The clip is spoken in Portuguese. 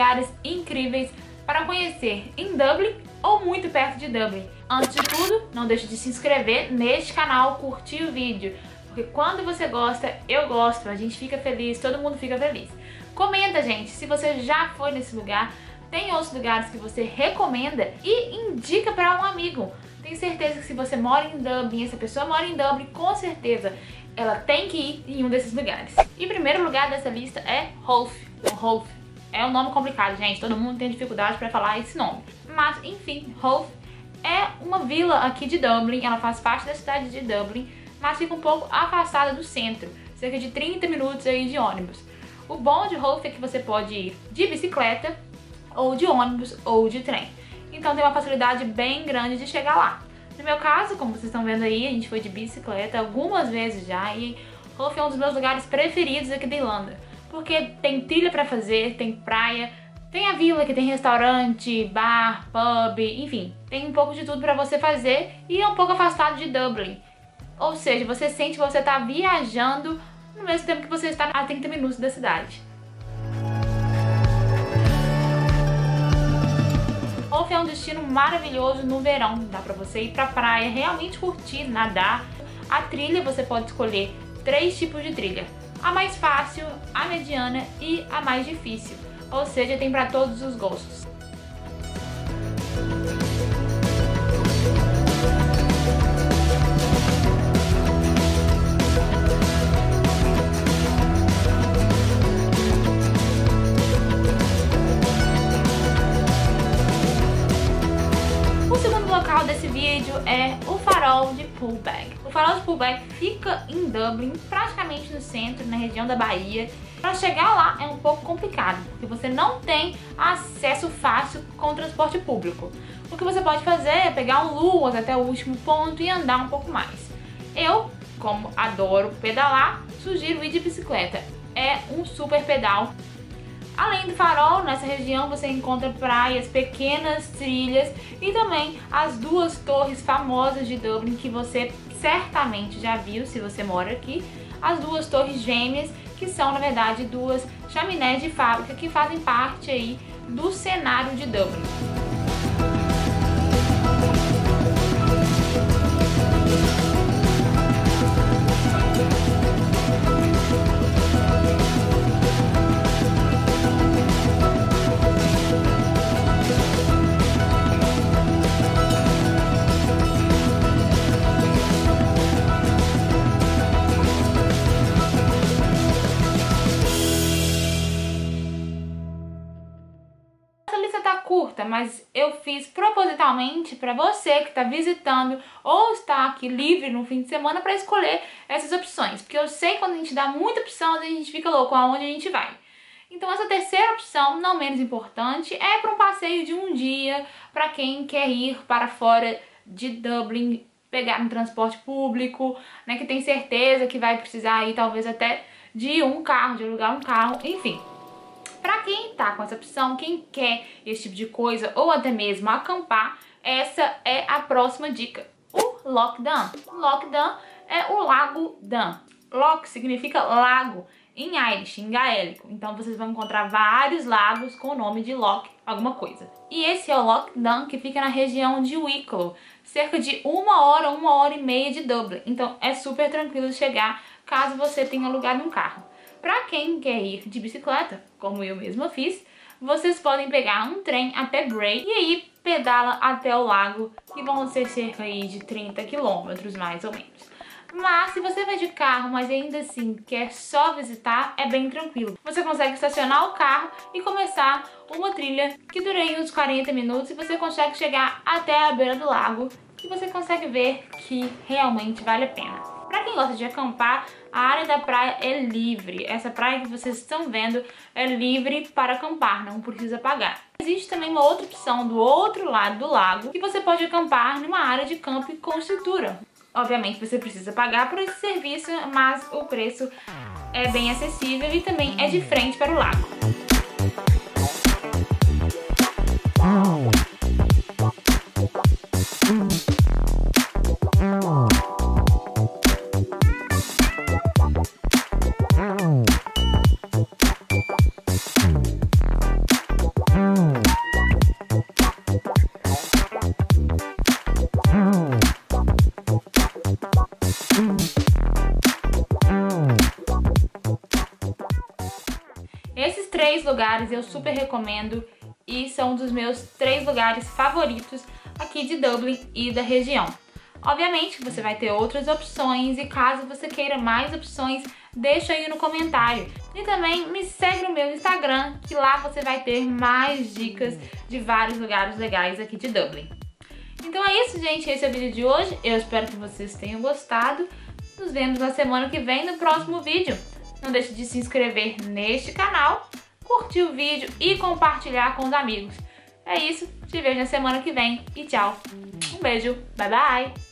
lugares incríveis para conhecer em Dublin ou muito perto de Dublin. Antes de tudo, não deixe de se inscrever neste canal, curtir o vídeo, porque quando você gosta, eu gosto, a gente fica feliz, todo mundo fica feliz. Comenta, gente, se você já foi nesse lugar, tem outros lugares que você recomenda e indica para um amigo. Tenho certeza que se você mora em Dublin, essa pessoa mora em Dublin, com certeza ela tem que ir em um desses lugares. E o primeiro lugar dessa lista é Howth. É um nome complicado, gente, todo mundo tem dificuldade para falar esse nome. Mas, enfim, Howth é uma vila aqui de Dublin, ela faz parte da cidade de Dublin, mas fica um pouco afastada do centro, cerca de 30 minutos aí de ônibus. O bom de Howth é que você pode ir de bicicleta, ou de ônibus, ou de trem. Então tem uma facilidade bem grande de chegar lá. No meu caso, como vocês estão vendo aí, a gente foi de bicicleta algumas vezes já, e Howth é um dos meus lugares preferidos aqui da Irlanda. Porque tem trilha pra fazer, tem praia, tem a vila que tem restaurante, bar, pub, enfim, tem um pouco de tudo pra você fazer e é um pouco afastado de Dublin. Ou seja, você sente que você tá viajando no mesmo tempo que você está a 30 minutos da cidade. Howth é um destino maravilhoso no verão, dá pra você ir pra praia, realmente curtir, nadar. A trilha você pode escolher 3 tipos de trilha. A mais fácil, a mediana e a mais difícil, ou seja, tem para todos os gostos. O segundo local desse vídeo é o farol de Poolbeg. O farol de Poolbeg fica em Dublin, praticamente no centro, na região da Bahia. Para chegar lá é um pouco complicado, porque você não tem acesso fácil com o transporte público. O que você pode fazer é pegar um Luas até o último ponto e andar um pouco mais. Eu, como adoro pedalar, sugiro ir de bicicleta. É um super pedal. Além do farol, nessa região você encontra praias, pequenas trilhas e também as duas torres famosas de Dublin que você certamente já viu se você mora aqui. As duas torres gêmeas, que são na verdade duas chaminés de fábrica que fazem parte aí do cenário de Dublin. Curta, mas eu fiz propositalmente para você que está visitando ou está aqui livre no fim de semana para escolher essas opções, porque eu sei que quando a gente dá muita opção a gente fica louco aonde a gente vai. Então essa terceira opção, não menos importante, é para um passeio de um dia para quem quer ir para fora de Dublin, pegar um transporte público, né, que tem certeza que vai precisar aí talvez até de um carro, de alugar um carro, enfim. Pra quem tá com essa opção, quem quer esse tipo de coisa ou até mesmo acampar, essa é a próxima dica. O Lough Dan. Lough Dan é o Lago Dan. Loch significa lago em Irish, em gaélico. Então vocês vão encontrar vários lagos com o nome de Loch alguma coisa. E esse é o Lough Dan que fica na região de Wicklow, cerca de uma hora e meia de Dublin. Então é super tranquilo chegar caso você tenha alugado um carro. Para quem quer ir de bicicleta, como eu mesma fiz, vocês podem pegar um trem até Bray e aí pedala até o lago, que vão ser cerca aí de 30 quilômetros, mais ou menos. Mas se você vai de carro, mas ainda assim quer só visitar, é bem tranquilo. Você consegue estacionar o carro e começar uma trilha que dura aí uns 40 minutos e você consegue chegar até a beira do lago e você consegue ver que realmente vale a pena. Para quem gosta de acampar, a área da praia é livre. Essa praia que vocês estão vendo é livre para acampar, não precisa pagar. Existe também uma outra opção do outro lado do lago, que você pode acampar numa área de camping com estrutura. Obviamente você precisa pagar por esse serviço, mas o preço é bem acessível e também é de frente para o lago. 3 lugares, eu super recomendo e são um dos meus 3 lugares favoritos aqui de Dublin e da região. Obviamente você vai ter outras opções e caso você queira mais opções, deixa aí no comentário. E também me segue no meu Instagram, que lá você vai ter mais dicas de vários lugares legais aqui de Dublin. Então é isso, gente. Esse é o vídeo de hoje. Eu espero que vocês tenham gostado. Nos vemos na semana que vem no próximo vídeo. Não deixe de se inscrever neste canal, curtir o vídeo e compartilhar com os amigos. É isso. Te vejo na semana que vem e tchau. Um beijo. Bye, bye.